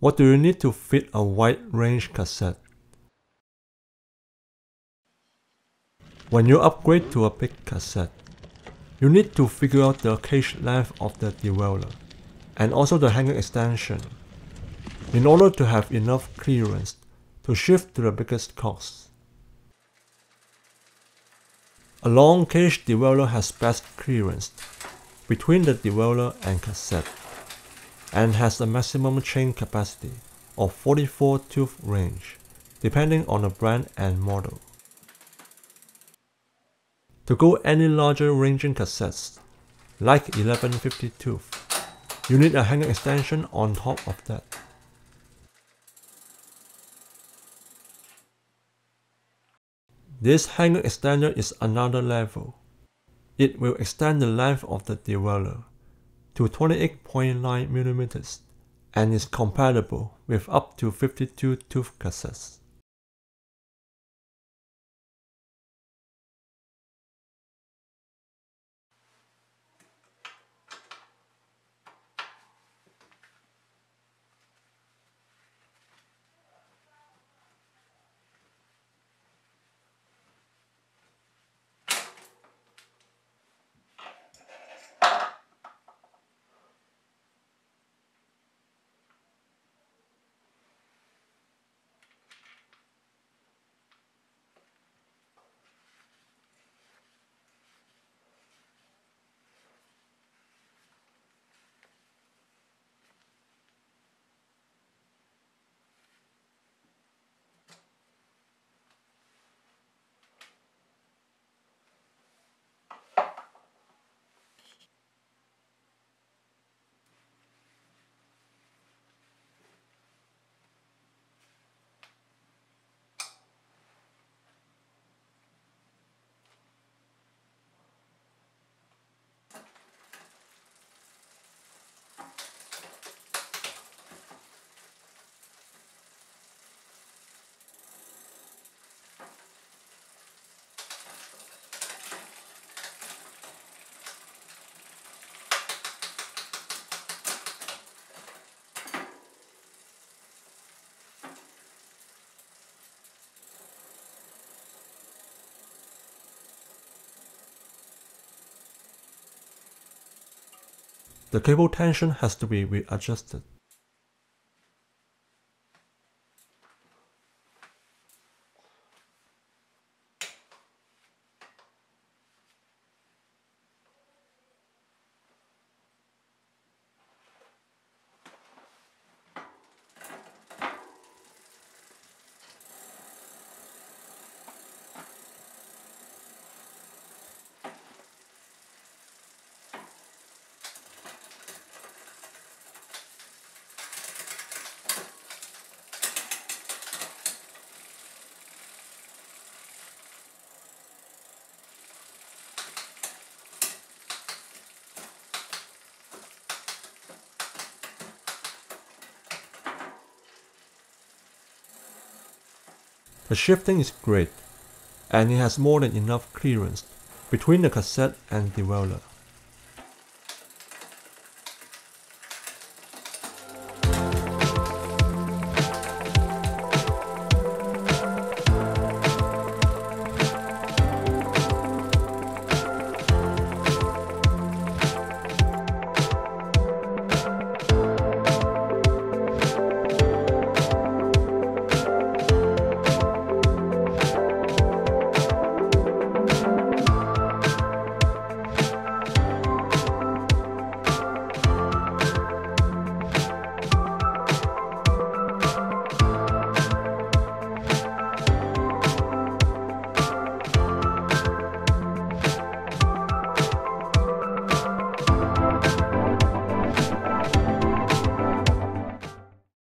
What do you need to fit a wide range cassette? When you upgrade to a big cassette, you need to figure out the cage length of the derailleur, and also the hanger extension, in order to have enough clearance to shift to the biggest cogs. A long cage derailleur has best clearance between the derailleur and cassette, and has a maximum chain capacity of 44 tooth range, depending on the brand and model. To go any larger ranging cassettes, like 1150 tooth, you need a hanger extension on top of that. This hanger extender is another level. It will extend the length of the derailleur to 28.9 mm and is compatible with up to 52 tooth cassettes. The cable tension has to be readjusted. The shifting is great, and it has more than enough clearance between the cassette and derailleur.